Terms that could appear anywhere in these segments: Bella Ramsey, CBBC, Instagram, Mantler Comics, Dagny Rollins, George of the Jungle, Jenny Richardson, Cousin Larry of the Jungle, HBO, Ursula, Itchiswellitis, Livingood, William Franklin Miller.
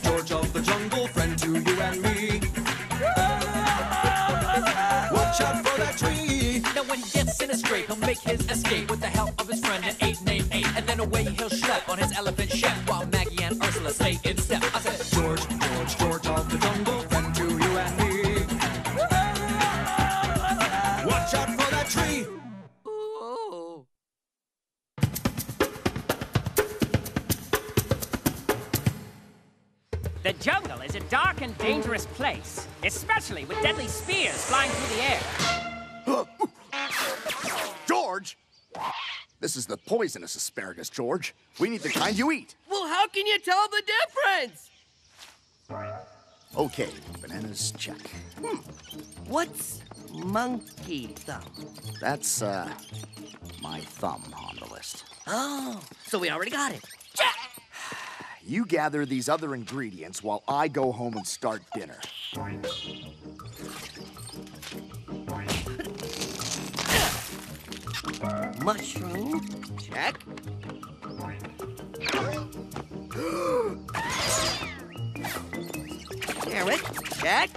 George, George of the Jungle, friend to you and me. Watch out for that tree. Now when he gets in a stray, he'll make his escape with the help of his friend, an ape named Ape. And then away he'll schlep on his elephant shack while Maggie and Ursula stay in step. I said, George, George, George of the Jungle, friend to you and me. Watch out for that tree. Ooh. The jungle is a dark and dangerous place, especially with deadly spears flying through the air. George! This is the poisonous asparagus, George. We need the kind you eat. Well, how can you tell the difference? Okay, bananas, check. What's monkey thumb? That's, my thumb on the list. Oh, so we already got it. Check! You gather these other ingredients while I go home and start dinner. Mushroom, check. Carrot, check.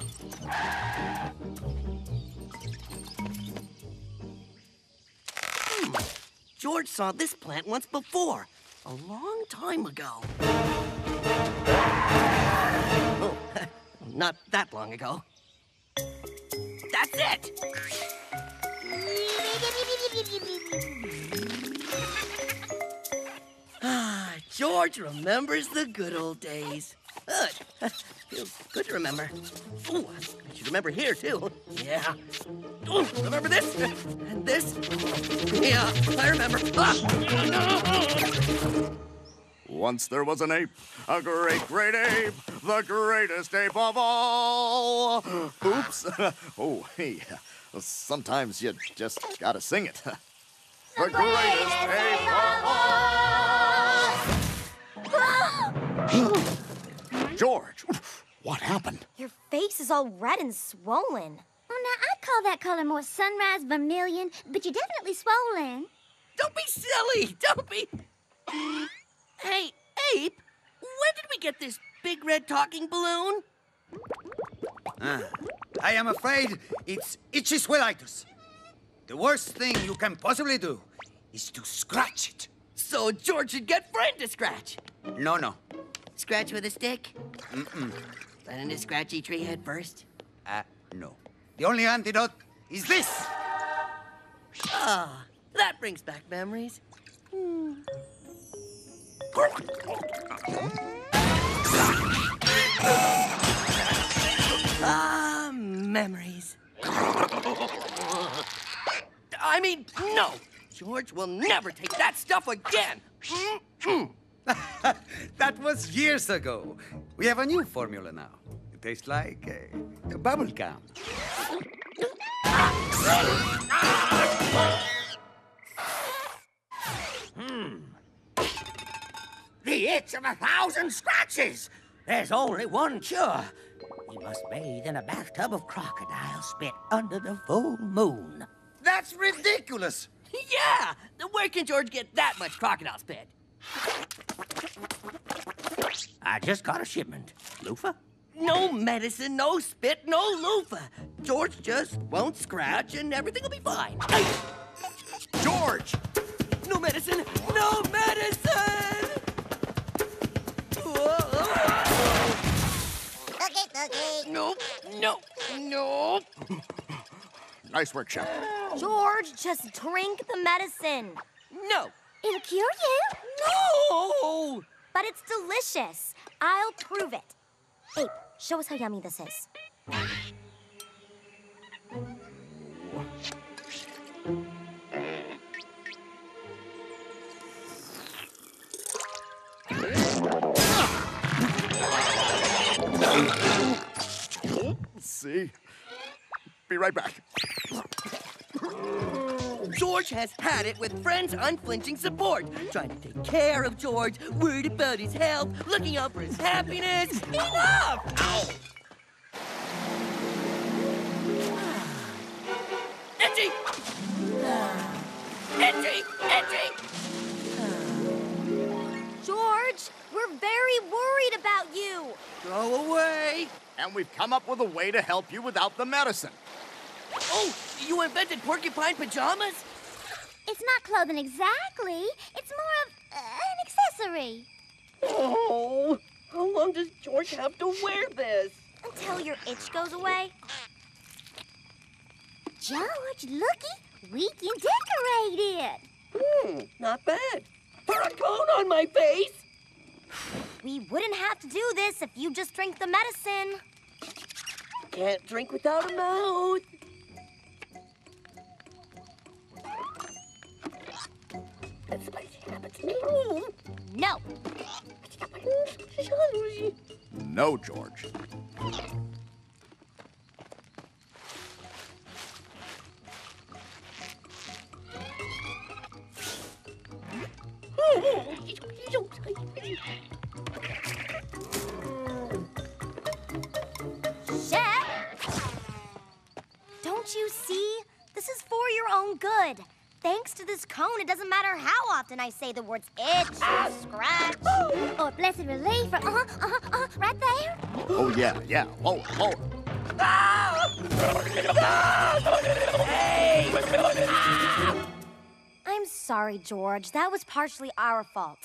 George saw this plant once before. A long time ago. Oh, not that long ago. That's it! George remembers the good old days. Good. Feels good to remember. Ooh, I should remember here, too. Yeah. Ooh, remember this? And this? Yeah, I remember. Ah! Once there was an ape, a great, great ape, the greatest ape of all. Oops. Oh, hey, sometimes you just gotta sing it. The greatest ape of all. George, what happened? Your face is all red and swollen. Oh, now, I'd call that color more sunrise vermilion, but you're definitely swollen. Don't be silly! Don't be... Hey, Ape, when did we get this big red talking balloon? I am afraid it's itchiswellitis. The worst thing you can possibly do is to scratch it. So George should get friend to scratch. No. Scratch with a stick? Letting the scratchy tree head first? No. The only antidote is this. Ah, that brings back memories. Ah, memories. I mean, no. George will never take that stuff again. That was years ago. We have a new formula now. It tastes like bubble gum. The itch of 1,000 scratches. There's only one cure. We must bathe in a bathtub of crocodile spit under the full moon. That's ridiculous. Yeah. Where can George get that much crocodile spit? I just got a shipment. Loofah? No medicine, no spit, no loofah. George just won't scratch and everything will be fine. George! No medicine, no medicine! Okay. Nope. Nice work, Chef. George, just drink the medicine. No. It'll cure you. No! But it's delicious. I'll prove it. Ape, show us how yummy this is. See? Be right back. George has had it with friends' unflinching support. Trying to take care of George, worried about his health, looking out for his happiness. Enough! Ow! Itchy! Itchy! Itchy! George, we're very worried about you. Go away. And we've come up with a way to help you without the medicine. Oh, you invented porcupine pajamas? It's not clothing exactly. It's more of an accessory. Oh, how long does George have to wear this? Until your itch goes away. George, looky, we can decorate it. Not bad. Put a cone on my face. We wouldn't have to do this if you just drink the medicine. Can't drink without a mouth. No. No, George. Chef! Don't you see? This is for your own good. Thanks to this cone, it doesn't matter how often I say the words itch, or scratch, or blessed relief, or right there. Oh, yeah, lower. Hey! I'm sorry, George. That was partially our fault.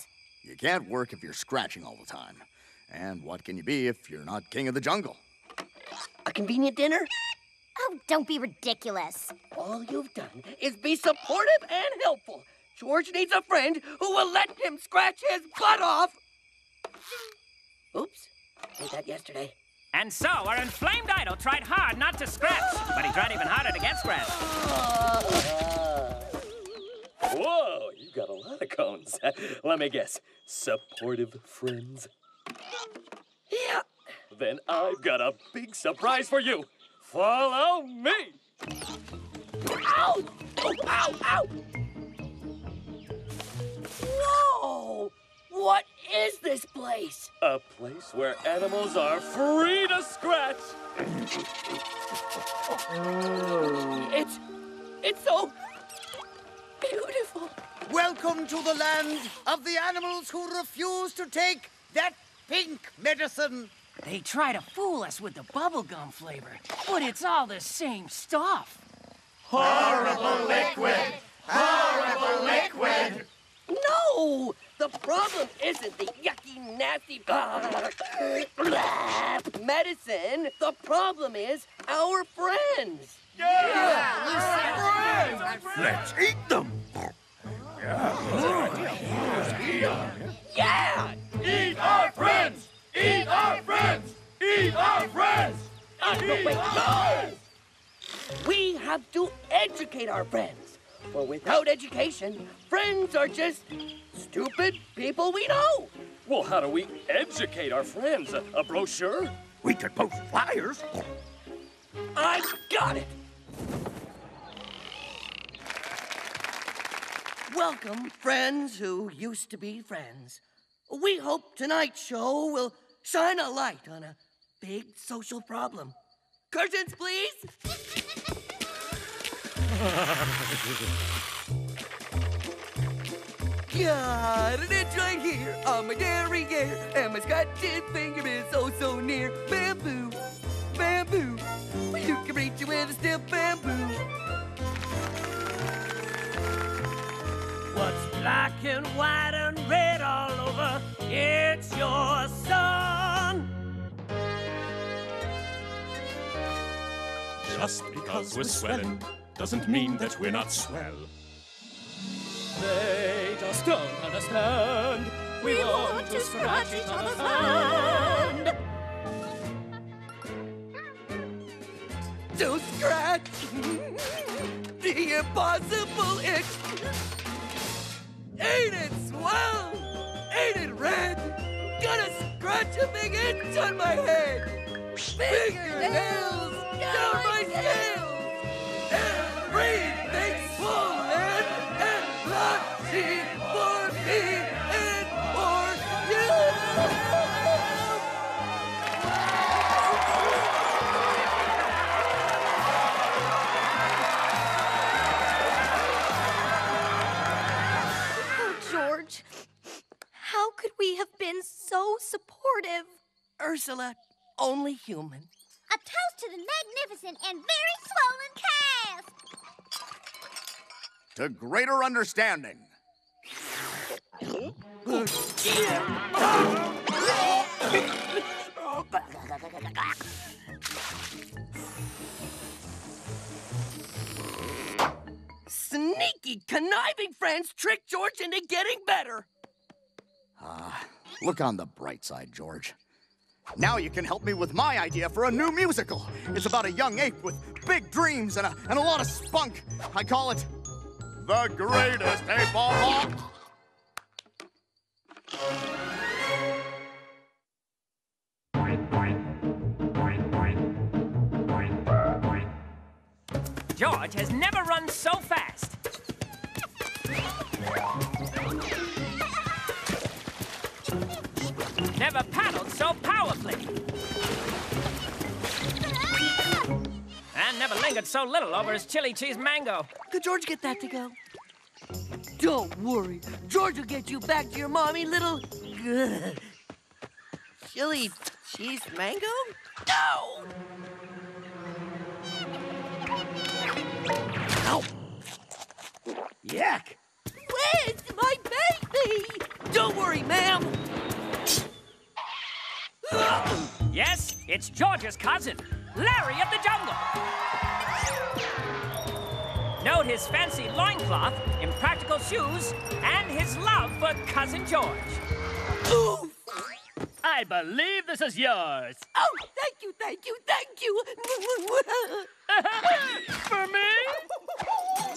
You can't work if you're scratching all the time. And what can you be if you're not king of the jungle? A convenient dinner? Oh, don't be ridiculous. All you've done is be supportive and helpful. George needs a friend who will let him scratch his butt off. Oops, I did that yesterday. And so our inflamed idol tried hard not to scratch, but he tried even harder to get scratched. Whoa, you got a lot of cones. Let me guess, supportive friends? Yeah. Then I've got a big surprise for you. Follow me! Ow! Oh, ow! Ow! Whoa! What is this place? A place where animals are free to scratch! It's so beautiful! Welcome to the land of the animals who refuse to take that pink medicine! They try to fool us with the bubblegum flavor, but it's all the same stuff. Horrible liquid! Horrible liquid! No! The problem isn't the yucky, nasty medicine. The problem is our friends. Yeah! Friends. Let's eat them! Yeah! Eat our friends! Eat our friends! Eat our friends! We have to educate our friends. For without education, friends are just stupid people we know. Well, how do we educate our friends? A brochure? We could post flyers. I've got it! Welcome, friends who used to be friends. We hope tonight's show will shine a light on a big social problem. Curtains, please! Got an itch right here on my derriere, and my scratched finger is so near. Bamboo, bamboo, you can reach it with a stiff bamboo. What's black and white and red all over? It's your son. Just because we're swelling doesn't mean that we're not swell. They just don't understand. We want to scratch each other's hand. To scratch the impossible itch. Ain't it swell? Ain't it red? Gonna scratch a big itch on my head. Fingernails down my scales. Everything's full and blotchy for me and for you. We have been so supportive. Ursula, only human. A toast to the magnificent and very swollen calf. To greater understanding. Sneaky, conniving friends tricked George into getting better. Look on the bright side, George. Now you can help me with my idea for a new musical. It's about a young ape with big dreams and a lot of spunk. I call it The Greatest Ape of All. George has never run so fast. Never paddled so powerfully. And never lingered so little over his chili cheese mango. Could George get that to go? Don't worry. George will get you back to your mommy, little... Chili cheese mango? No! Ow! Yuck! Where's my baby? Don't worry, ma'am. Yes, it's George's cousin, Larry of the Jungle. Note his fancy loincloth, impractical shoes, and his love for Cousin George. Ooh. I believe this is yours. Oh, thank you, thank you, thank you. For me?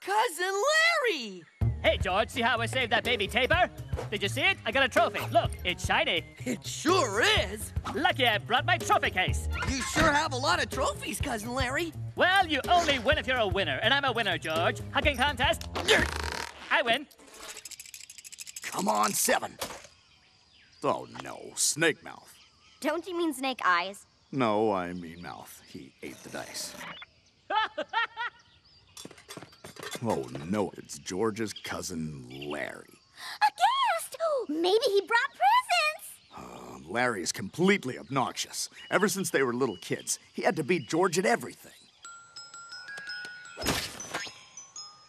Cousin Larry! Hey, George, see how I saved that baby taper? Did you see it? I got a trophy. Look, it's shiny. It sure is. Lucky I brought my trophy case. You sure have a lot of trophies, Cousin Larry. Well, you only win if you're a winner, and I'm a winner, George. Hugging contest. I win. Come on, 7. Oh, no, snake mouth. Don't you mean snake eyes? No, I mean mouth. He ate the dice. Oh, no, it's George's cousin, Larry. A guest! Maybe he brought presents! Larry is completely obnoxious. Ever since they were little kids, he had to beat George at everything.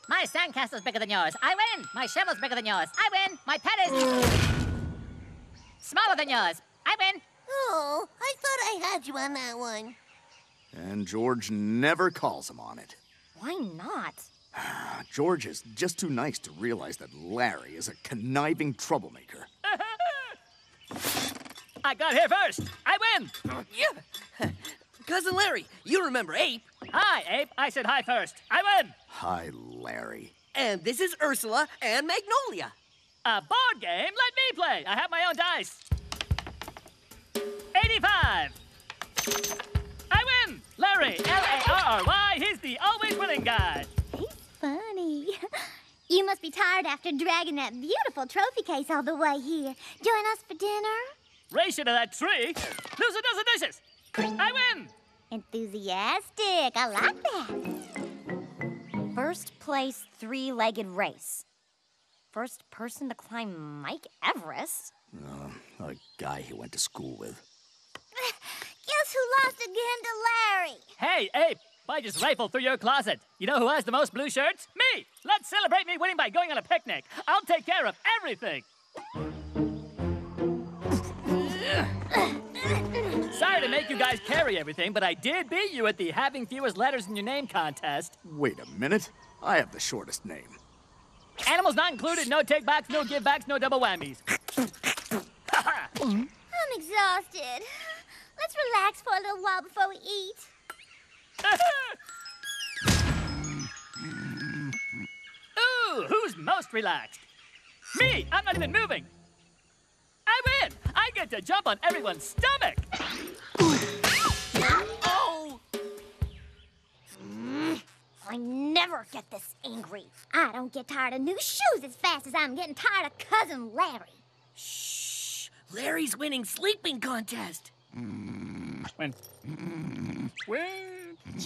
My sandcastle's bigger than yours. I win! My shovel's bigger than yours. I win! My pet is... smaller than yours. I win! Oh, I thought I had you on that one. And George never calls him on it. Why not? George is just too nice to realize that Larry is a conniving troublemaker. I got here first. I win. Yeah. Cousin Larry, you remember Ape. Hi, Ape. I said hi first. I win. Hi, Larry. And this is Ursula and Magnolia. A board game? Let me play. I have my own dice. 85. I win. Larry, L-A-R-R-Y. He's the always winning guy. Funny. You must be tired after dragging that beautiful trophy case all the way here. Join us for dinner? Race you to that tree. Lose a dozen dishes. I win. Enthusiastic. I like that. First place three-legged race. First person to climb Mike Everest. A guy he went to school with. Guess who lost again to Larry? Hey, Ape. I just rifled through your closet. You know who has the most blue shirts? Me! Let's celebrate me winning by going on a picnic. I'll take care of everything. Sorry to make you guys carry everything, but I did beat you at the having fewest letters in your name contest. Wait a minute. I have the shortest name. Animals not included, no take-backs, no give-backs, no double whammies. I'm exhausted. Let's relax for a little while before we eat. Ooh, who's most relaxed? Me! I'm not even moving! I win! I get to jump on everyone's stomach! Oh! I never get this angry. I don't get tired of new shoes as fast as I'm getting tired of Cousin Larry. Shh! Larry's winning sleeping contest!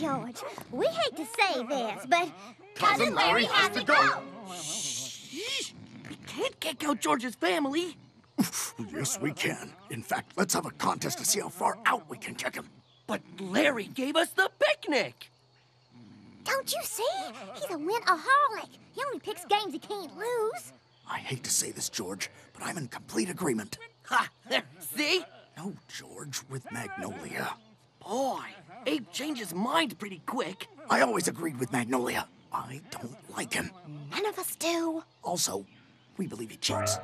George, we hate to say this, but Cousin Larry has to go. Shh! We can't kick out George's family. Yes, we can. In fact, let's have a contest to see how far out we can kick him. But Larry gave us the picnic! Don't you see? He's a win-aholic. He only picks games he can't lose. I hate to say this, George, but I'm in complete agreement. Ha! There, see? No, George, with Magnolia. Boy, Abe changes his mind pretty quick. I always agreed with Magnolia. I don't like him. None of us do. Also, we believe he cheats.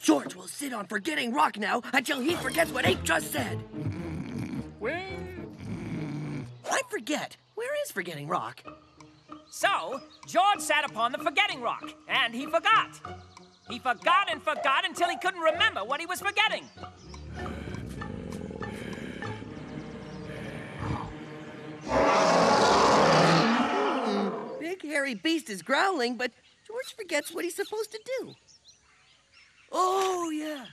George will sit on forgetting Rock now until he forgets what Abe just said. I forget. Where is Forgetting Rock? So, George sat upon the Forgetting Rock, and he forgot. He forgot and forgot until he couldn't remember what he was forgetting. Big hairy beast is growling, but George forgets what he's supposed to do. Oh, yeah.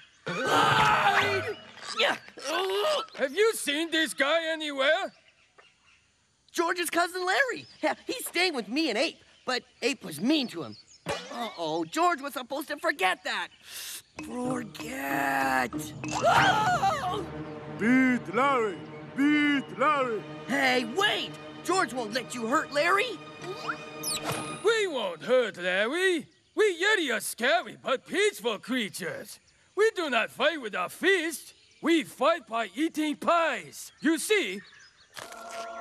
Have you seen this guy anywhere? George's cousin Larry. Yeah, he's staying with me and Ape, but Ape was mean to him. Uh-oh, George was supposed to forget that. Forget. Oh! Beat Larry. Beat Larry. Hey, wait. George won't let you hurt Larry. We won't hurt Larry. We Yeti are scary but peaceful creatures. We do not fight with our fists. We fight by eating pies. You see,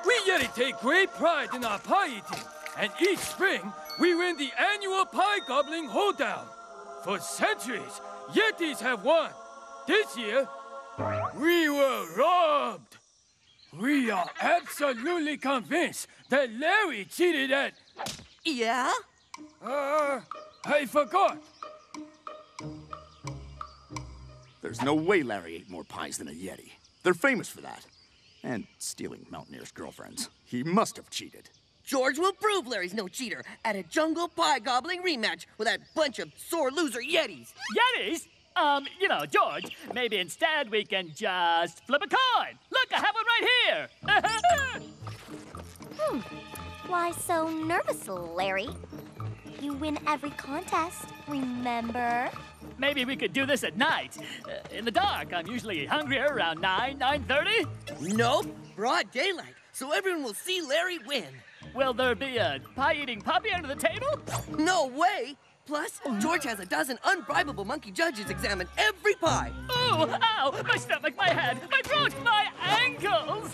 we Yeti take great pride in our pie eating, and each spring, we win the annual pie gobbling hoedown. For centuries, Yetis have won. This year, we were robbed. We are absolutely convinced that Larry cheated at... Yeah? I forgot. There's no way Larry ate more pies than a Yeti. They're famous for that. And stealing mountaineers' girlfriends. He must have cheated. George will prove Larry's no cheater at a jungle pie gobbling rematch with that bunch of sore loser Yetis. Yetis? You know, George, maybe instead we can just flip a coin. Look, I have one right here. Why so nervous, Larry? You win every contest, remember? Maybe we could do this at night. In the dark, I'm usually hungrier around 9, 9:30. Nope, broad daylight, so everyone will see Larry win. Will there be a pie-eating puppy under the table? No way! Plus, George has a dozen unbribable monkey judges examine every pie. Ooh, ow, my stomach, my head, my throat, my ankles!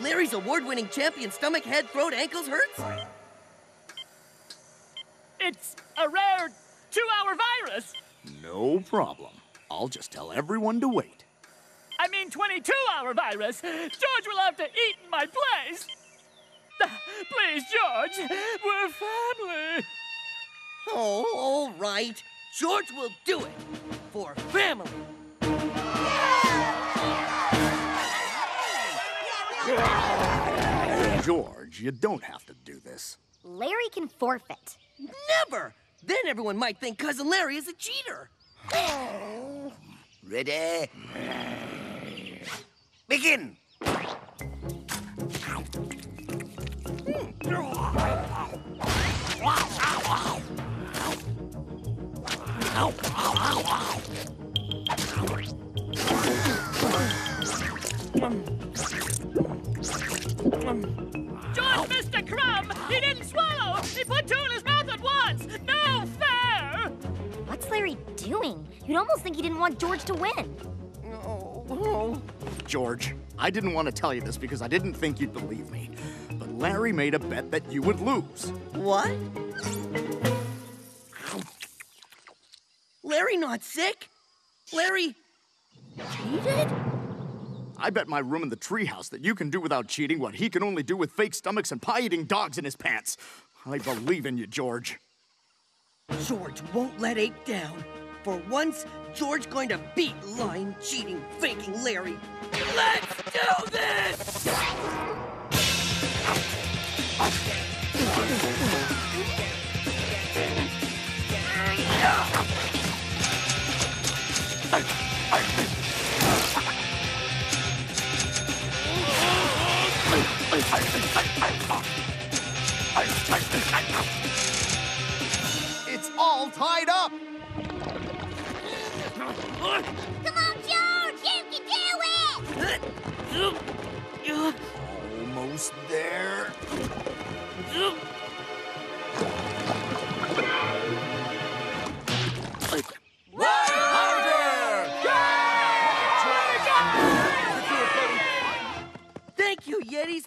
Larry's award-winning champion stomach, head, throat, ankles hurts? It's a rare 2-hour virus. No problem. I'll just tell everyone to wait. I mean 22-hour virus. George will have to eat in my place. Please, George, we're family. Oh, all right. George will do it for family. George, you don't have to do this. Larry can forfeit. Never! Then everyone might think Cousin Larry is a cheater. Oh. Ready? Begin! George missed a crumb! He didn't swallow! He put two in his mouth at once! No fair! What's Larry doing? You'd almost think he didn't want George to win. No. George, I didn't want to tell you this because I didn't think you'd believe me. But Larry made a bet that you would lose. What? Larry not sick? Larry... cheated? I bet my room in the treehouse that you can do without cheating what he can only do with fake stomachs and pie-eating dogs in his pants. I believe in you, George. George won't let Ape down. For once, George going to beat lying, cheating, faking Larry. Let's do this! It's all tied up!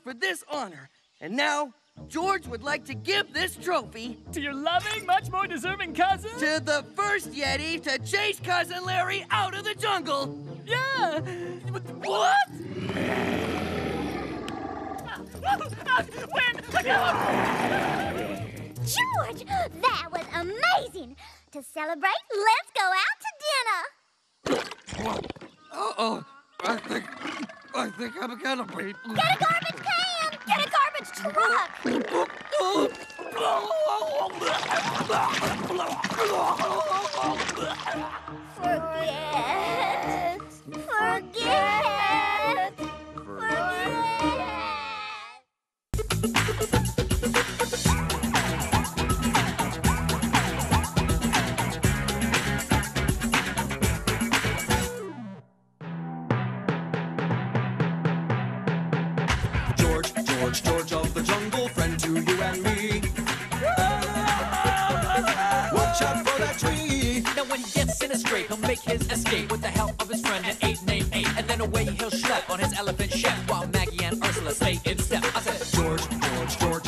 for this honor. And now, George would like to give this trophy to your loving, much more deserving cousin? To the first Yeti to chase Cousin Larry out of the jungle. Yeah! What? Win! George, that was amazing! To celebrate, let's go out to dinner. Uh-oh. I think I'm gonna be... Get a garbage can! Get a garbage truck! Forget! Forget! Forget! George of the Jungle, friend to you and me. Watch out for that tree. Now when he gets in a stray, he'll make his escape with the help of his friend, an ape named Ape. And then away he'll schlep on his elephant ship while Maggie and Ursula stay in step. I said, George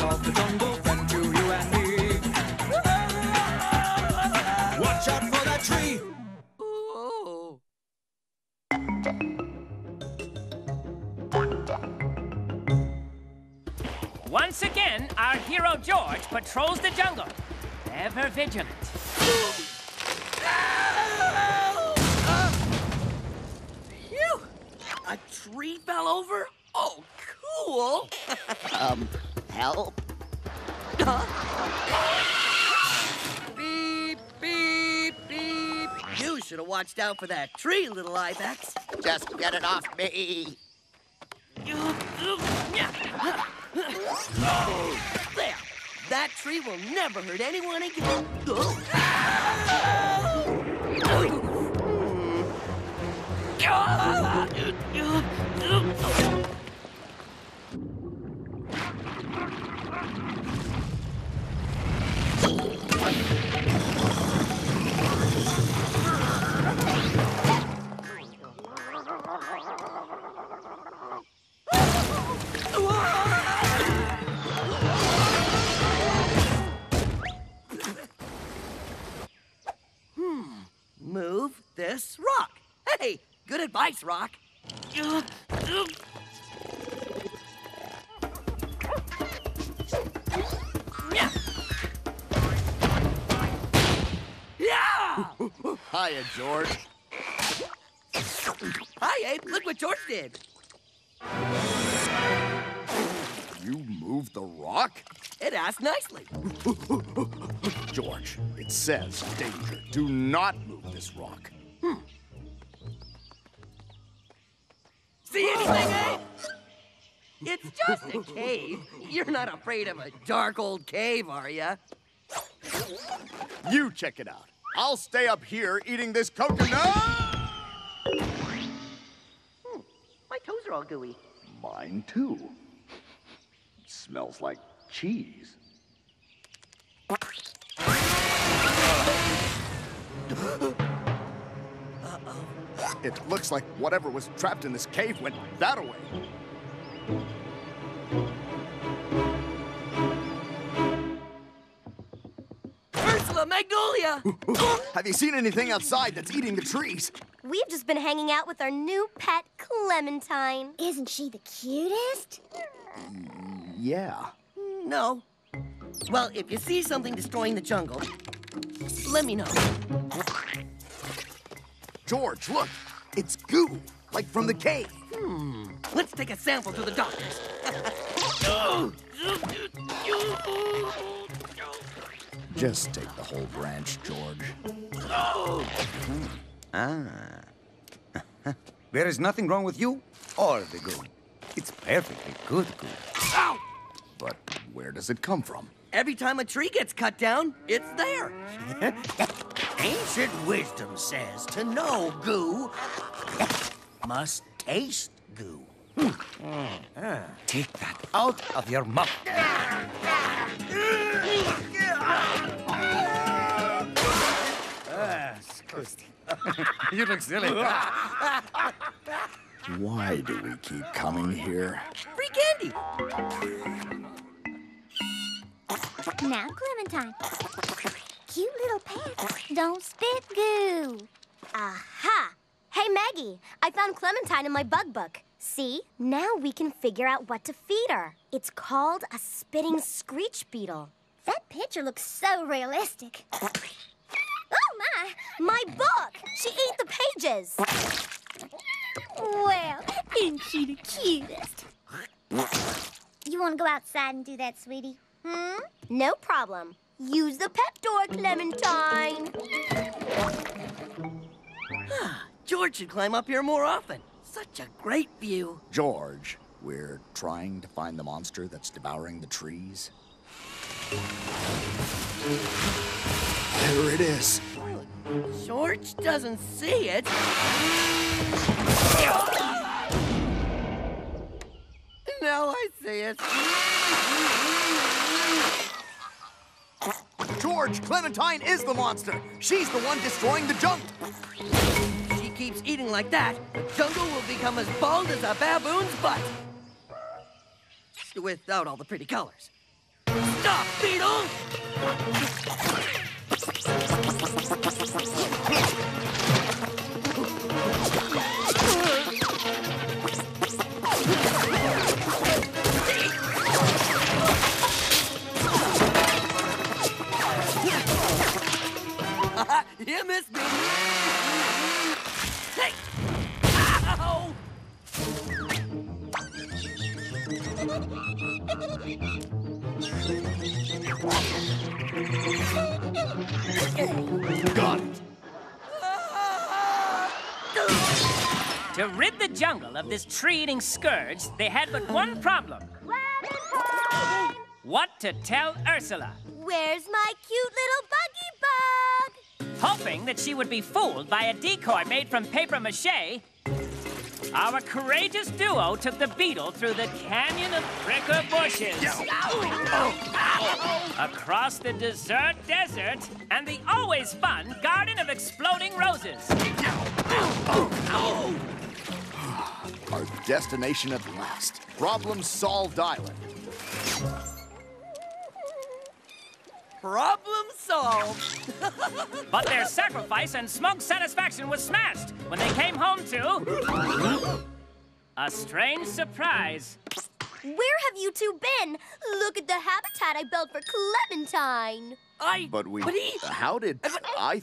of the Jungle, friend to you and me. Watch out for that tree. Ooh. Once again, our hero George patrols the jungle, ever vigilant. Phew! A tree fell over? Oh, cool! Help? Huh? Beep, beep, beep. You should have watched out for that tree, little ibex. Just get it off me. Oh, there! That tree will never hurt anyone again. Oh. Move this rock. Hey, good advice, Rock. Yeah! Hiya, George. Hi, Abe. Look what George did. You moved the rock? It asked nicely. George, it says danger. Do not move this rock. See anything, eh? It's just a cave. You're not afraid of a dark old cave, are ya? You check it out. I'll stay up here eating this coconut. My toes are all gooey. Mine too. It smells like cheese. It looks like whatever was trapped in this cave went that away. Ursula, Magnolia! Have you seen anything outside that's eating the trees? We've just been hanging out with our new pet, Clementine. Isn't she the cutest? Yeah. No. Well, if you see something destroying the jungle, let me know. George, look, it's goo, like from the cave. Let's take a sample to the doctors. Just take the whole branch, George. There is nothing wrong with you or the goo. It's perfectly good goo. Ow! But where does it come from? Every time a tree gets cut down, it's there. Ancient wisdom says to know goo must taste goo. Take that out of your mouth. Disgusting. You look silly. Why do we keep coming here? Free candy! Now, Clementine, cute little pants don't spit goo. Aha! Hey, Maggie, I found Clementine in my bug book. See? Now we can figure out what to feed her. It's called a spitting screech beetle. That picture looks so realistic. Oh, my! My book! She ate the pages! Well, isn't she the cutest? You want to go outside and do that, sweetie? Hmm? No problem. Use the pet door, Clementine. George should climb up here more often. Such a great view. George, we're trying to find the monster that's devouring the trees. There it is. George doesn't see it. Now I see it. George, Clementine is the monster. She's the one destroying the jungle. If she keeps eating like that, the jungle will become as bald as a baboon's butt. Without all the pretty colors. Stop, Beetle! You missed me! Hey! Ow! Got it! To rid the jungle of this tree-eating scourge, they had but one problem. Clementine! What to tell Ursula? Where's my cute little buggy bug? Hoping that she would be fooled by a decoy made from papier-mâché, our courageous duo took the beetle through the canyon of pricker bushes, across the desert desert, and the always fun garden of exploding roses. Our destination at last. Problem solved island. Problem solved. But their sacrifice and smug satisfaction was smashed when they came home to a strange surprise. Where have you two been? Look at the habitat I built for Clementine. I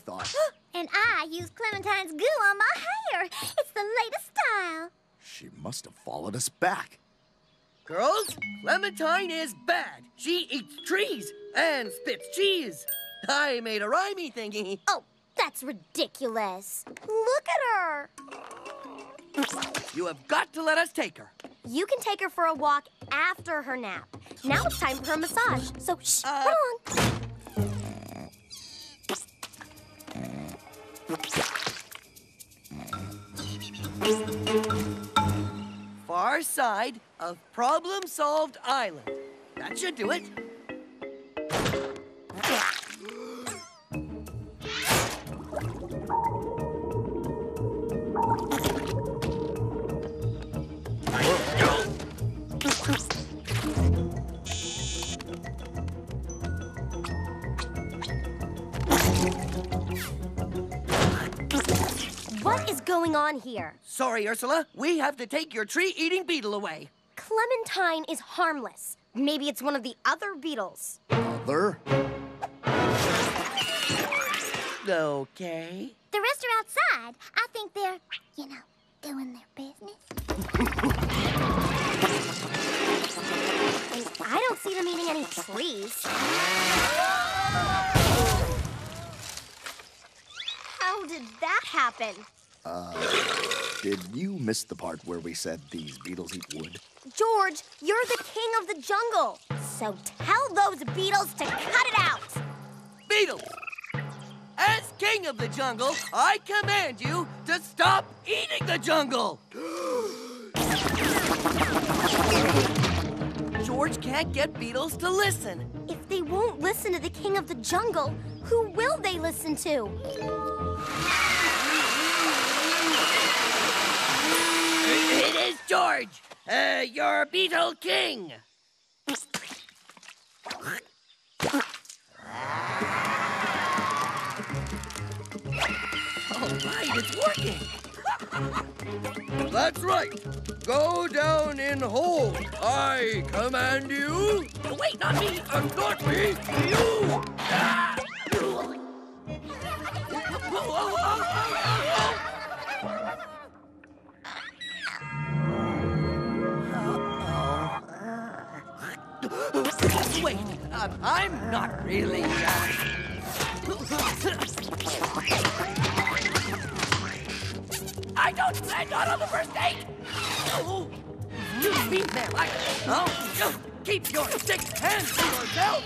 thought. And I used Clementine's goo on my hair. It's the latest style. She must have followed us back. Girls, Clementine is bad. She eats trees and spits cheese. I made a rhymey thingy. Oh, that's ridiculous. Look at her. You have got to let us take her. You can take her for a walk after her nap. Now it's time for her massage, so shh, run along. Far side of Problem Solved Island. That should do it. What is going on here? Sorry, Ursula. We have to take your tree-eating beetle away. Clementine is harmless. Maybe it's one of the other beetles. Other? Okay. The rest are outside. I think they're, doing their business. I don't see them eating any trees. How did that happen? Did you miss the part where we said these beetles eat wood? George, you're the king of the jungle. So tell those beetles to cut it out. Beetles, as king of the jungle, I command you to stop eating the jungle. George can't get beetles to listen. If they won't listen to the king of the jungle, who will they listen to? George, you're Beetle King. All right, it's working. That's right. Go down in hole. I command you. No, wait, not me. Not me. You. Ah! Wait, I'm not really. I don't plan on the first date. Oh, you mean that? Oh, just keep your thick hands to yourself,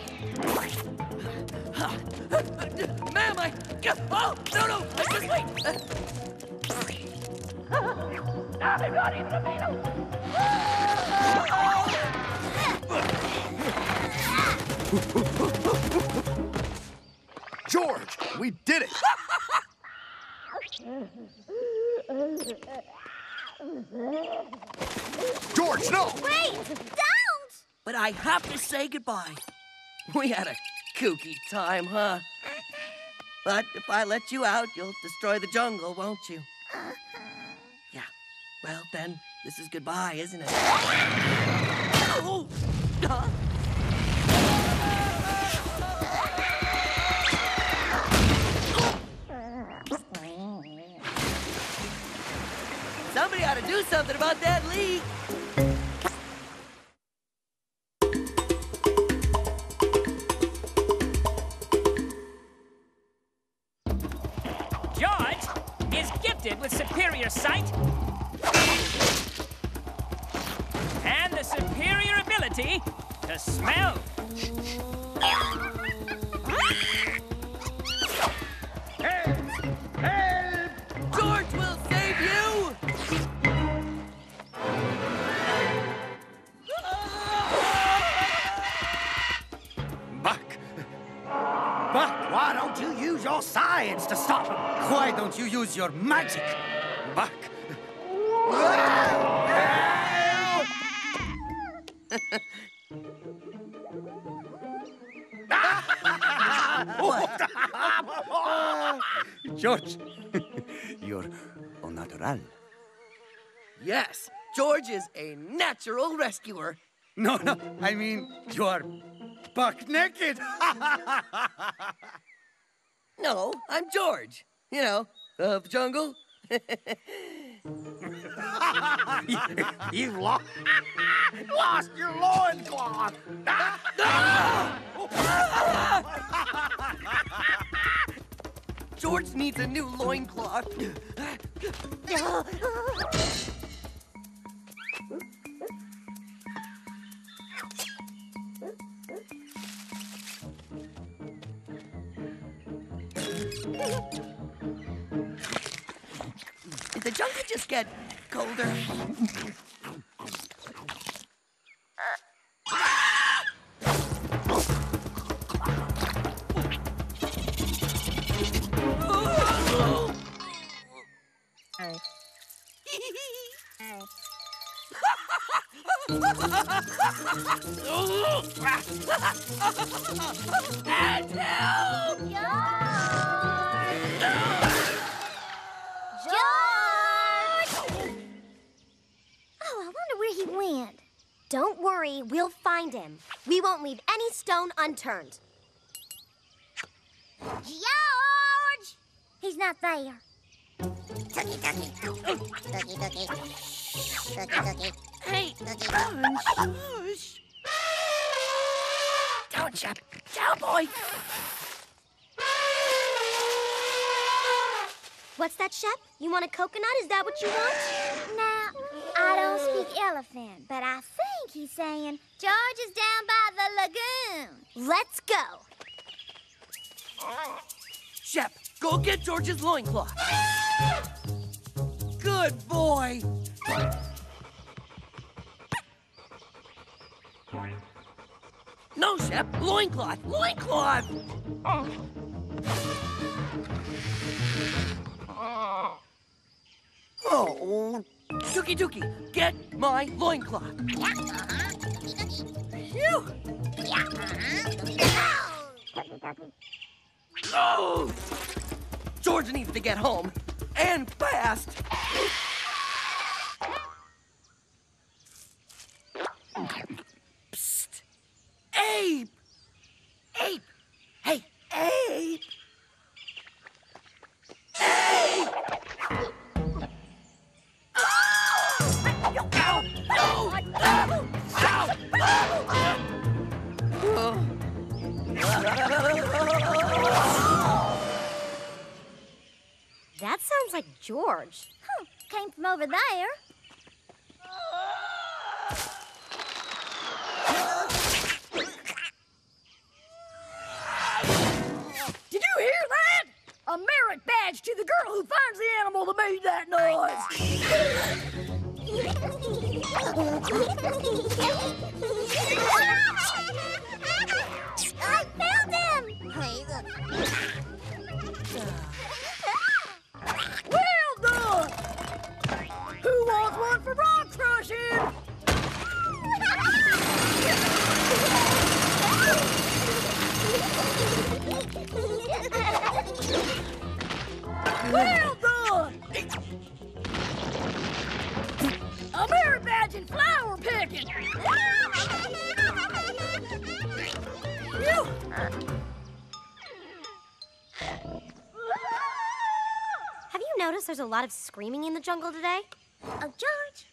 ma'am. I just. Oh, no, just wait. I'm not even a beetle. Oh. George, we did it! George, no! Wait, don't! But I have to say goodbye. We had a kooky time, huh? But if I let you out, you'll destroy the jungle, won't you? Yeah. Well, then, this is goodbye, isn't it? Oh! Huh? Somebody ought to do something about that leak. George is gifted with superior sight and the superior ability to smell. To stop him. Why don't you use your magic? Buck. George, you're au natural. Yes, George is a natural rescuer. No, I mean, you're buck naked. No, I'm George. You know, of the jungle. You've lost your loincloth. George needs a new loincloth. Did the jungle just get colder? And help! George! Oh, I wonder where he went. Don't worry, we'll find him. We won't leave any stone unturned. George! He's not there. Ducky, ducky. Ducky, ducky. Ducky, ducky. Hey, shush. Don't jump. Cowboy! What's that, Shep? You want a coconut? Is that what you want? Now, I don't speak elephant, but I think he's saying George is down by the lagoon. Let's go. Shep, go get George's loincloth. Good boy. No, Shep, loincloth, loincloth. Oh. Dookie, get my loincloth. Yeah, Phew! Yeah, Oh! George needs to get home, and fast. Psst! Ape! Ape! Hey, Ape! That sounds like George. Huh, came from over there. Did you hear that? A merit badge to the girl who finds the animal that made that noise. I found him! Well done! Who wants one for rock crushing? Well done! A merit badge in flower picking! Have you noticed there's a lot of screaming in the jungle today? Oh, George!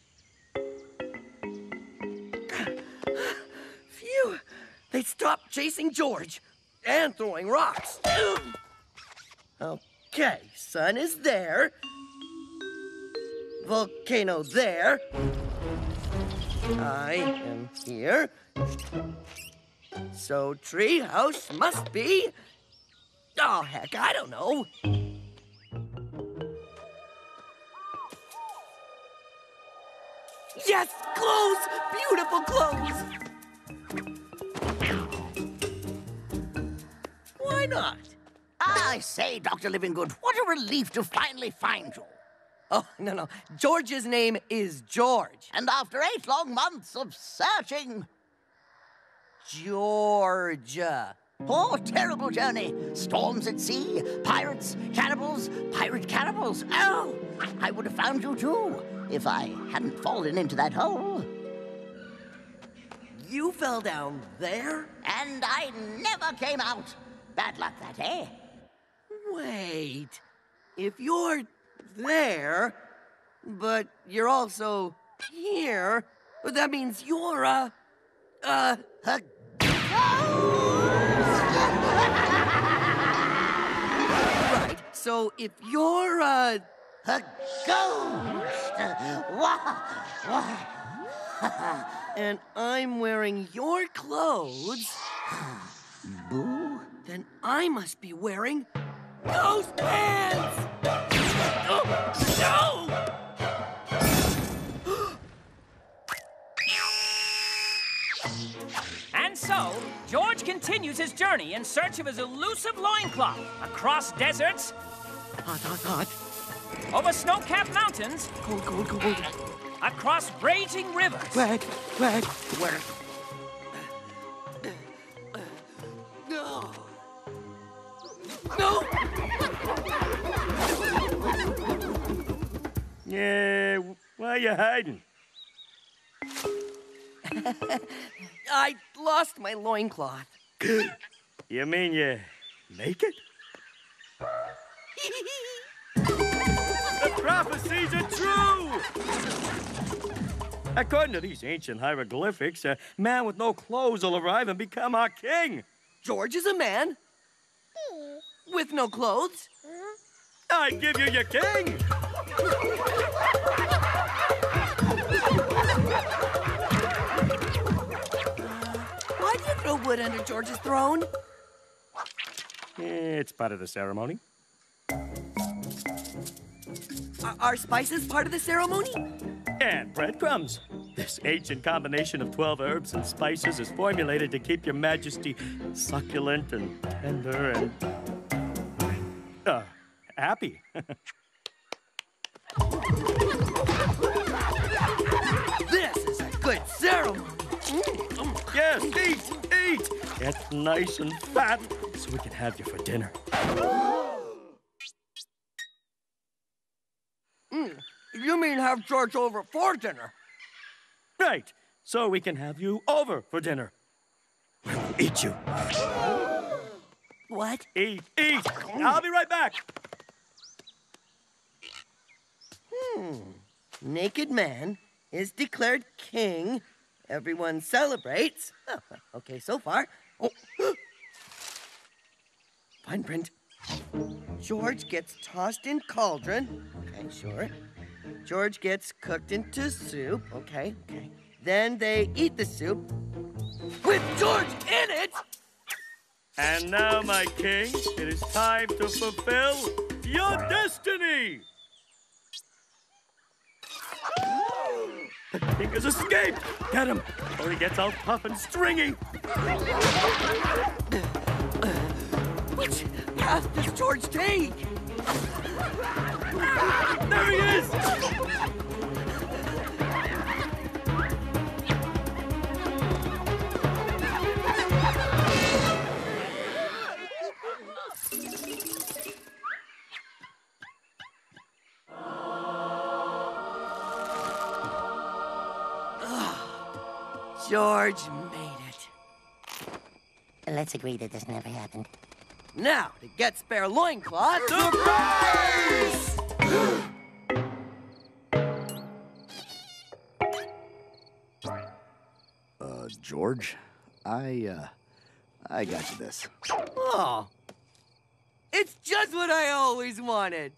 Phew! They stopped chasing George and throwing rocks. Okay, sun is there. Volcano there. I am here. So treehouse must be... Oh, heck, I don't know. Yes, clothes! Beautiful clothes! Why not? I say, Dr. Livingood, what a relief to finally find you. Oh, no. George's name is George. And after 8 long months of searching... Georgia. Oh, terrible journey. Storms at sea, pirates, cannibals, pirate cannibals. Oh, I would have found you too if I hadn't fallen into that hole. You fell down there? And I never came out. Bad luck that, eh? Wait. If you're there, but you're also here, that means you're a ghost! Right, so if you're a ghost! And I'm wearing your clothes... Boo? Then I must be wearing... ghost pants! Oh, no! And so, George continues his journey in search of his elusive loincloth across deserts... Hot. Over snow-capped mountains... Cold. Across raging rivers... Wet. No! Yeah, why are you hiding? I lost my loincloth. You mean you make it? The prophecies are true! According to these ancient hieroglyphics, a man with no clothes will arrive and become our king. George is a man. With no clothes? I give you your king! Why do you throw wood under George's throne? It's part of the ceremony. Are spices part of the ceremony? And breadcrumbs. This ancient combination of 12 herbs and spices is formulated to keep your majesty succulent and tender and... happy. good serum. Yes, eat. It's nice and fat, so we can have you for dinner. You mean have George over for dinner? Right, so we can have you over for dinner. We'll eat you. What? Eat. I'll be right back. Naked man is declared king. Everyone celebrates. Oh, okay, so far. Oh. Fine print. George gets tossed in cauldron. Okay, sure. George gets cooked into soup. Okay. Then they eat the soup with George in it. And now, my king, it is time to fulfill your destiny. The king has escaped! Get him, or he gets all tough and stringy! Which path does George take? There he is! George made it. Let's agree that this never happened. Now, to get spare loincloth... Surprise! George, I got you this. Oh, it's just what I always wanted.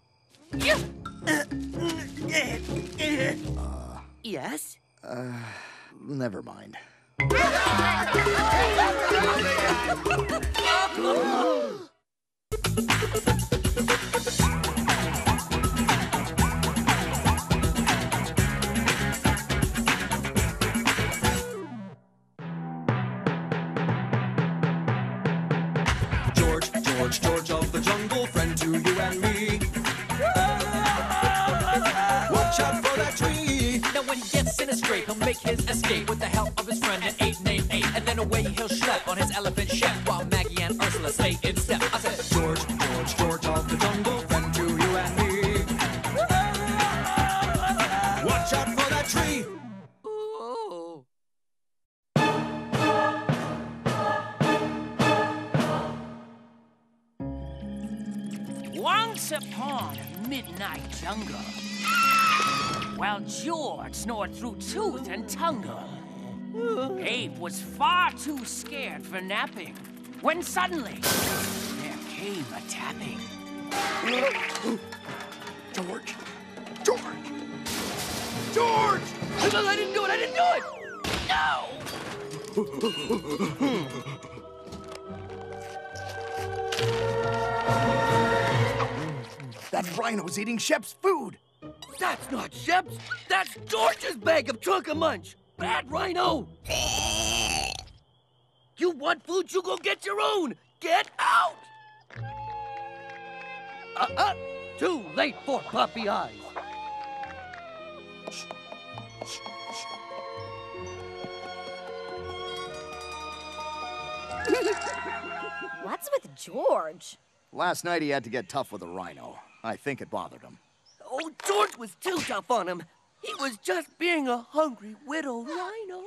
Yes? Never mind. George, George, George of the Jungle, friend to you and me. Watch out for that tree. Now when he gets in a scrape, he'll make his escape with the help of his friend, an ape named Ape. And then away he'll schlep on his elephant ship while Maggie and Ursula stay in step. I said, George, George, George of the Jungle, friend to you and me. Watch out for that tree. Ooh. Once upon a midnight jungle, while George snored through tooth and tongue, Ape was far too scared for napping, when suddenly, there came a tapping. George! George! George! I didn't do it! No! That rhino's eating Shep's food! That's not Shep's. That's George's bag of Chunk-a-Munch. Bad rhino. You want food? You go get your own. Get out. Too late for puppy eyes. What's with George? Last night he had to get tough with a rhino. I think it bothered him. Oh, George was too tough on him. He was just being a hungry widow rhino.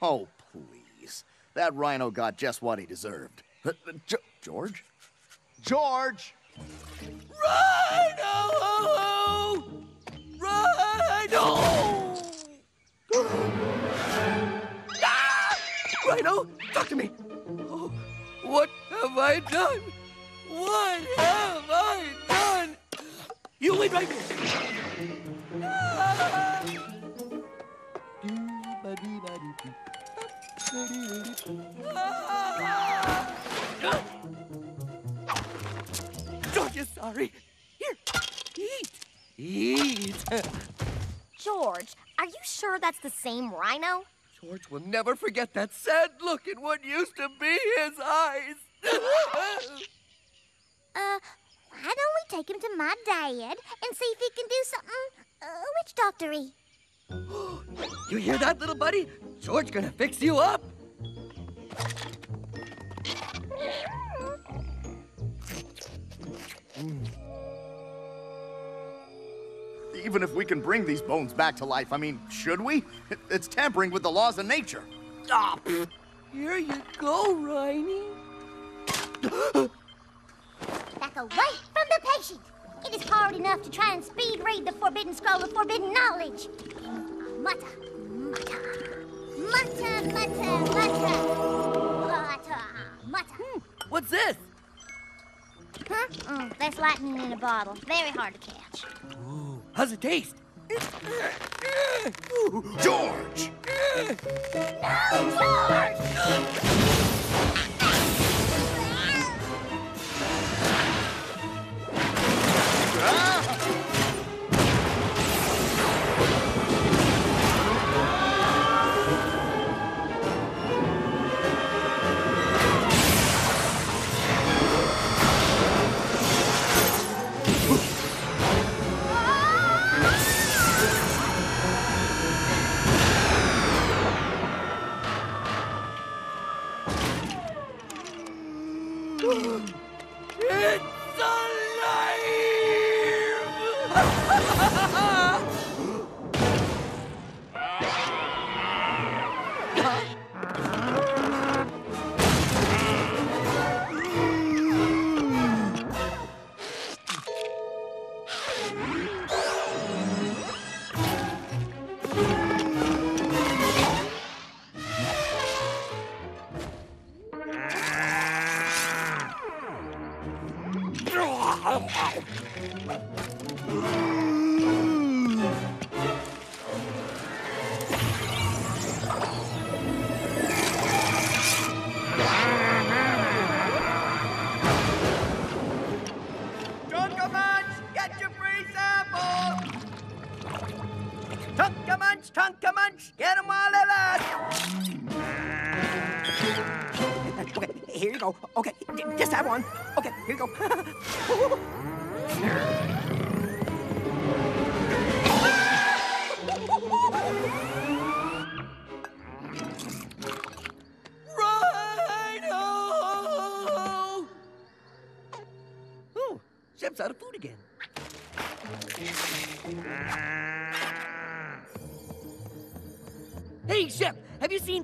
Oh, please. That rhino got just what he deserved. George? George! Rhino! Rhino! Ah! Rhino, talk to me. Oh, what have I done? What have I done? You wait right there. George is sorry. Here, eat. George, are you sure that's the same rhino? George will never forget that sad look in what used to be his eyes. Why don't we take him to my dad and see if he can do something witch-doctory? You hear that, little buddy? George's gonna fix you up. Even if we can bring these bones back to life, I mean, should we? It's tampering with the laws of nature. Ah, here you go, Rhynie. Back away from the patient. It is hard enough to try and speed read the forbidden scroll of forbidden knowledge. Mutter, mutter, mutter, mutter, mutter, mutter. What's this? Huh? That's lightning in a bottle. Very hard to catch. Ooh. How's it taste? George! No, George!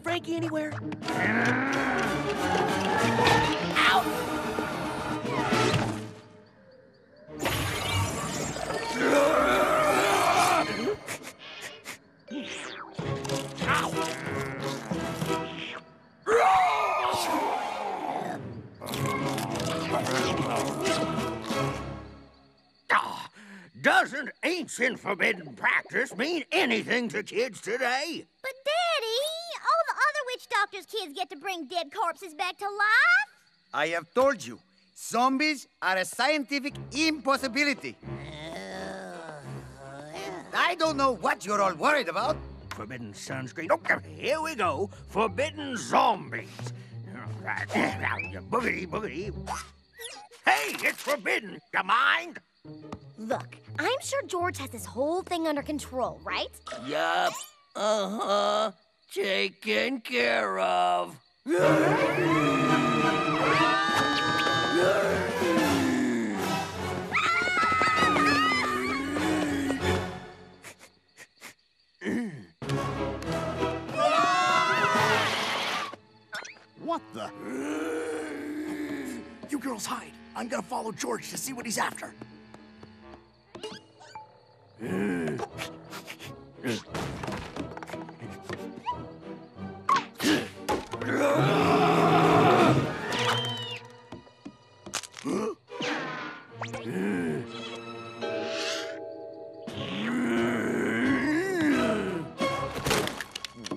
Frankie anywhere? Out! Doesn't ancient forbidden practice mean anything to kids today? Kids get to bring dead corpses back to life? I have told you, zombies are a scientific impossibility. I don't know what you're all worried about. Forbidden sunscreen. Okay, here we go. Forbidden zombies. Boogity, boogity. Hey, it's forbidden. You mind? Look, I'm sure George has this whole thing under control, right? Yup. Uh-huh. Taken care of. What the? You girls hide. I'm gonna follow George to see what he's after.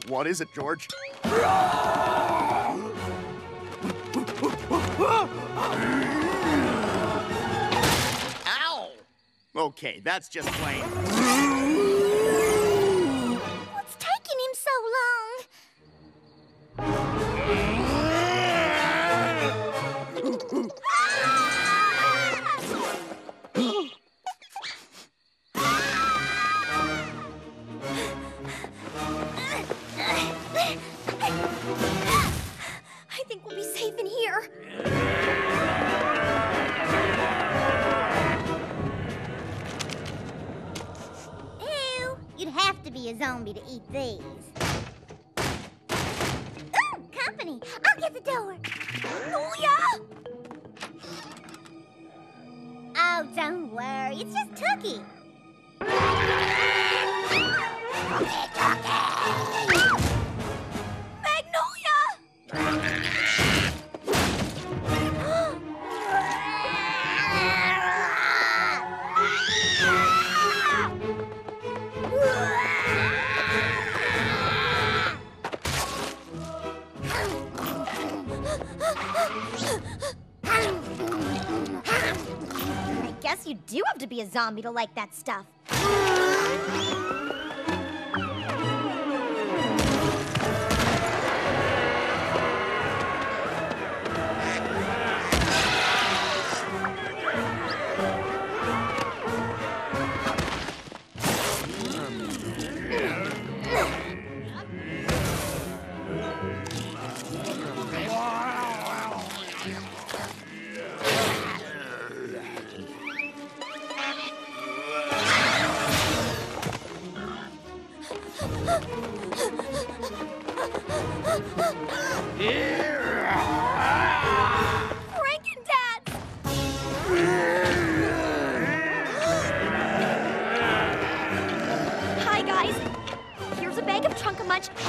What is it, George? Ow! Okay, that's just plain. What's taking him so long? to be a zombie to eat these. Ooh, company! I'll get the door. Booyah! Oh, don't worry. It's just Tookie. I guess you do have to be a zombie to like that stuff.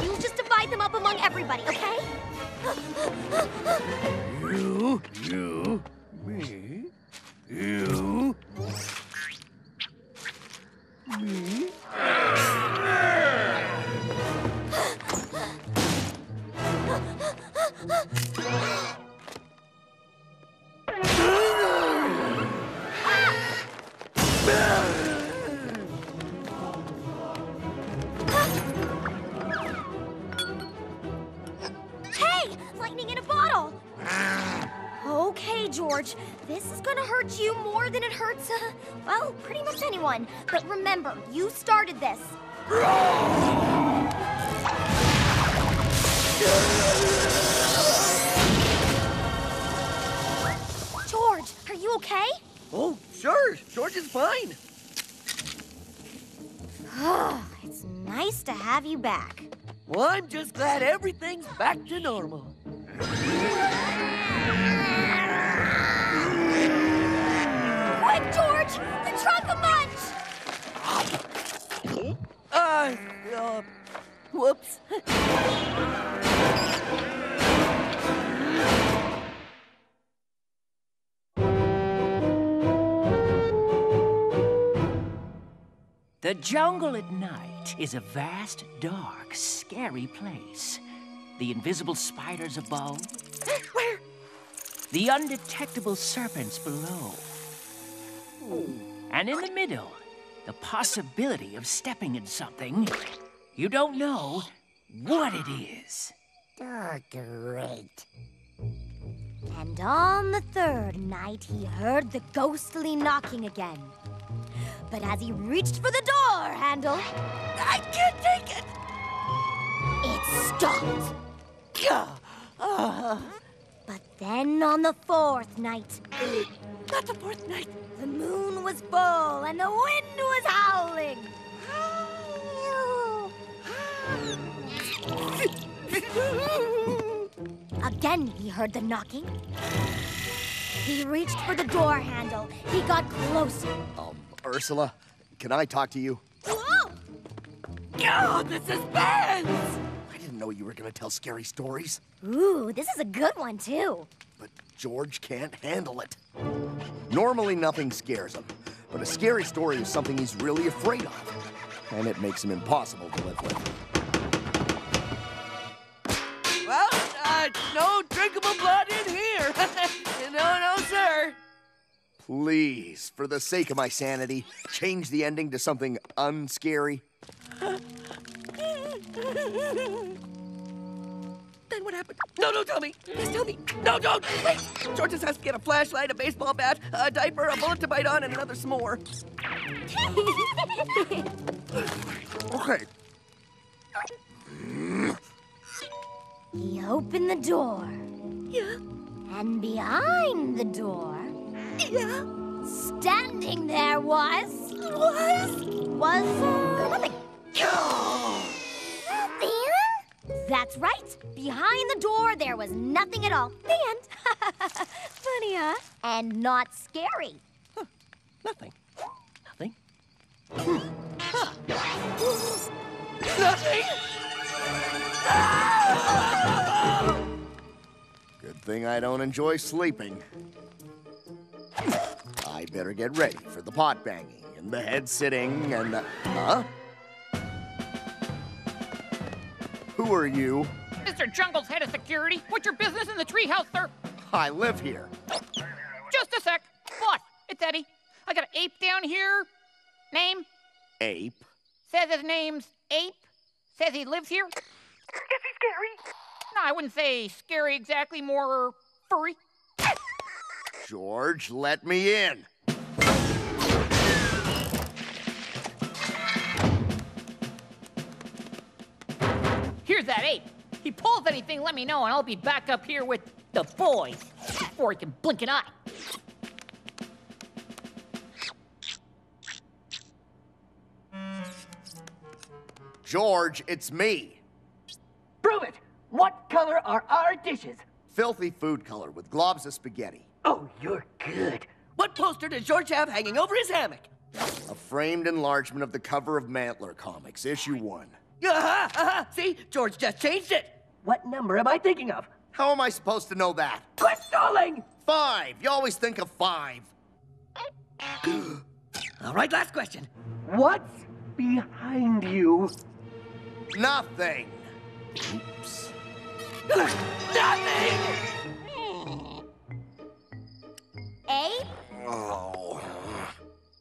You just divide them up among everybody, okay? You, me, you, me. George, this is gonna hurt you more than it hurts, well, pretty much anyone. But remember, you started this. George, are you okay? Oh, sure. George is fine. It's nice to have you back. Well, I'm just glad everything's back to normal. Quick, George! The Trunk-a-Munch! Whoops. The jungle at night is a vast, dark, scary place. The invisible spiders above. Where? The undetectable serpents below. And in the middle, the possibility of stepping in something you don't know what it is. Oh, great. And on the third night, he heard the ghostly knocking again. But as he reached for the door handle... I can't take it! It stopped. But then on the fourth night... Not the fourth night. The moon was full and the wind was howling. Again, he heard the knocking. He reached for the door handle. He got closer. Ursula, can I talk to you? Whoa! Oh, the suspense! I didn't know you were going to tell scary stories. Ooh, this is a good one, too. But George can't handle it. Normally, nothing scares him, but a scary story is something he's really afraid of, and it makes him impossible to live with. Well, no drinkable blood in here. No, sir. Please, for the sake of my sanity, change the ending to something unscary. Then what happened? No, don't tell me. Please tell me. No, don't. Wait. George just has to get a flashlight, a baseball bat, a diaper, a bullet to bite on, and another s'more. Okay. He opened the door. Yeah. And behind the door... Yeah. Standing there was... Was nothing. That's right. Behind the door, there was nothing at all. The end. Funny, huh? And not scary. Huh. Nothing. Nothing. Huh. Nothing? Good thing I don't enjoy sleeping. I better get ready for the pot banging and the head sitting and the... Huh? Who are you? Mr. Jungle's head of security. What's your business in the treehouse, sir? I live here. Just a sec. Boss, it's Eddie. I got an ape down here. Name? Ape. Says his name's Ape. Says he lives here. Is he scary? No, I wouldn't say scary exactly. More furry. George, let me in. Here's that ape. If he pulls anything, let me know, and I'll be back up here with the boys before he can blink an eye. George, it's me. Prove it. What color are our dishes? Filthy food color with globs of spaghetti. Oh, you're good. What poster does George have hanging over his hammock? A framed enlargement of the cover of Mantler Comics, issue 1. Uh-huh, uh-huh. See? George just changed it. What number am I thinking of? How am I supposed to know that? Quit stalling! 5. You always think of 5. All right, last question. What's behind you? Nothing. Oops. Nothing! Abe? Oh.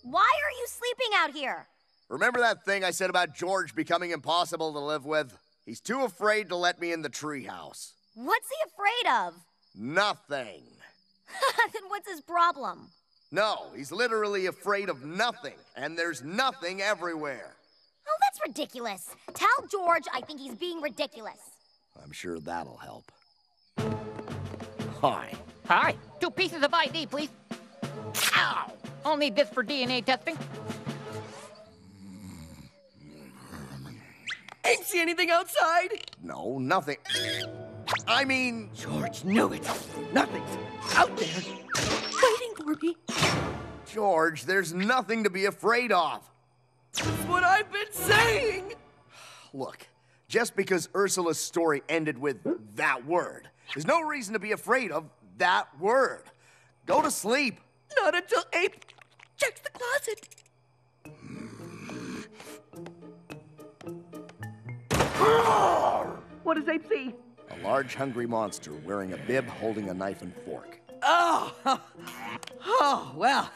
Why are you sleeping out here? Remember that thing I said about George becoming impossible to live with? He's too afraid to let me in the treehouse. What's he afraid of? Nothing. Then what's his problem? No, he's literally afraid of nothing, and there's nothing everywhere. Oh, that's ridiculous. Tell George I think he's being ridiculous. I'm sure that'll help. Hi. Hi. 2 pieces of ID, please. Ow! I'll need this for DNA testing. Didn't see anything outside? No, nothing. I mean... George knew it. Nothing's out there waiting for me. George, there's nothing to be afraid of. That's what I've been saying. Look, just because Ursula's story ended with that word, there's no reason to be afraid of that word. Go to sleep. Not until Abe checks the closet. What does Ape see? A large, hungry monster wearing a bib, holding a knife and fork. Oh! Oh, well,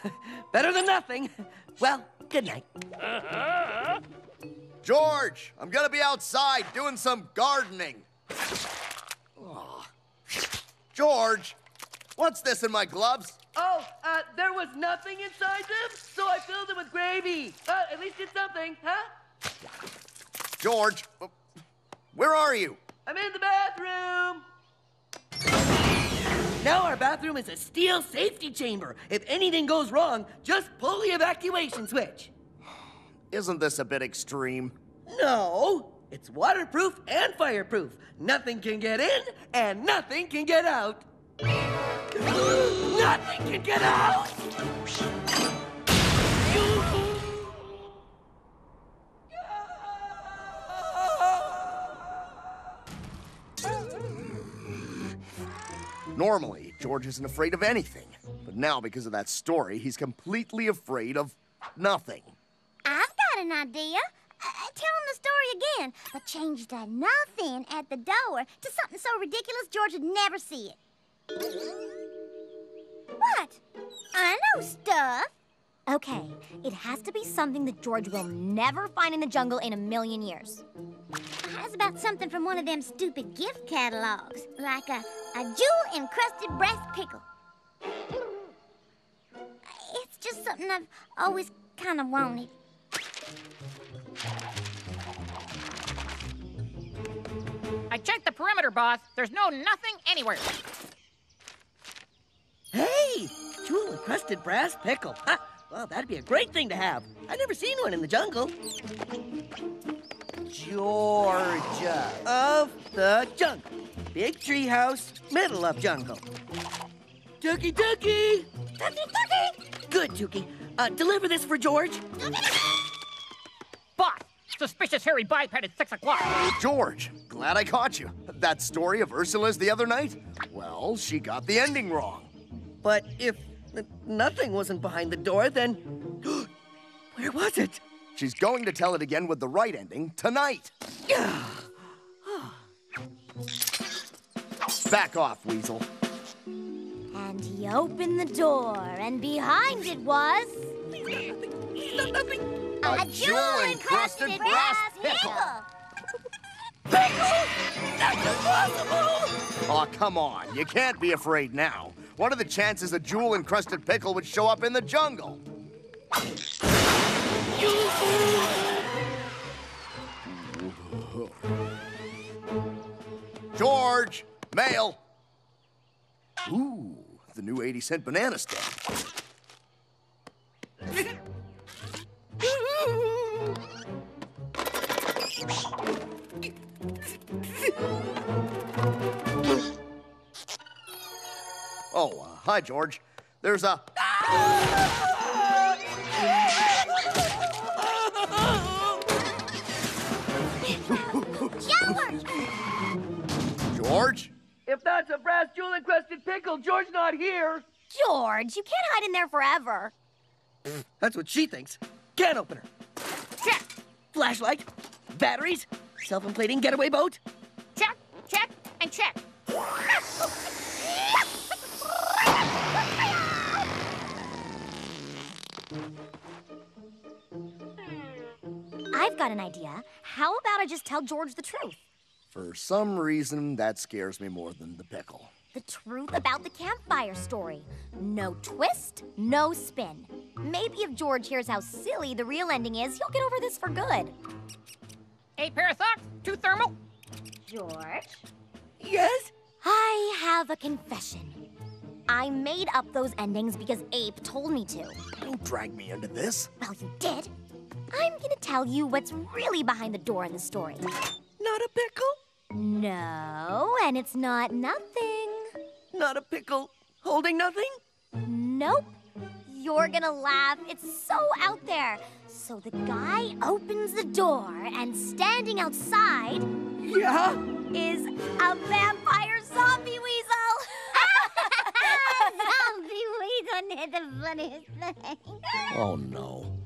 better than nothing. Well, good night. George, I'm gonna be outside doing some gardening. Oh. George, what's this in my gloves? Oh, there was nothing inside them, so I filled them with gravy. At least it's something, huh? George, where are you? I'm in the bathroom. Now our bathroom is a steel safety chamber. If anything goes wrong, just pull the evacuation switch. Isn't this a bit extreme? No, it's waterproof and fireproof. Nothing can get in and nothing can get out. Nothing can get out! Normally, George isn't afraid of anything. But now, because of that story, he's completely afraid of nothing. I've got an idea. Tell him the story again, but change the nothing at the door to something so ridiculous George would never see it. What? I know stuff. Okay, it has to be something that George will never find in the jungle in a million years. How's about something from one of them stupid gift catalogs, like a jewel-encrusted breast pickle? It's just something I've always kind of wanted. I checked the perimeter, boss. There's no nothing anywhere. Hey! Jewel-encrusted brass pickle. Ha! Well, that'd be a great thing to have. I've never seen one in the jungle. George of the Jungle. Big tree house, middle of jungle. Tookie, Tookie! Tookie, Tookie! Good, Tookie. Deliver this for George. Tookie, Tookie! Boss, suspicious hairy biped at 6 o'clock. George, glad I caught you. That story of Ursula's the other night? Well, she got the ending wrong. But if nothing wasn't behind the door, then where was it? She's going to tell it again with the right ending tonight. Back off, Weasel. And he opened the door, and behind it was... A jewel-encrusted brass pickle! Pickle? That's impossible! Aw, come on. You can't be afraid now. What are the chances a jewel-encrusted pickle would show up in the jungle? George, mail. Ooh, the new 80-cent banana stamp. Hi, George. There's a... George? If that's a brass jewel-encrusted pickle, George's not here. George, you can't hide in there forever. That's what she thinks. Can opener. Check. Flashlight. Batteries. Self-inflating getaway boat. Check, check, and check. I've got an idea. How about I just tell George the truth? For some reason, that scares me more than the pickle. The truth about the campfire story. No twist, no spin. Maybe if George hears how silly the real ending is, he'll get over this for good. 8 pair of socks, 2 thermal. George? Yes? I have a confession. I made up those endings because Ape told me to. Don't drag me into this. Well, you did. I'm gonna tell you what's really behind the door in the story. Not a pickle? No, and it's not nothing. Not a pickle holding nothing? Nope. You're gonna laugh. It's so out there. So the guy opens the door, and standing outside... Yeah? ...is a vampire zombie weasel. Zombie weasel is the funniest thing. Oh, no.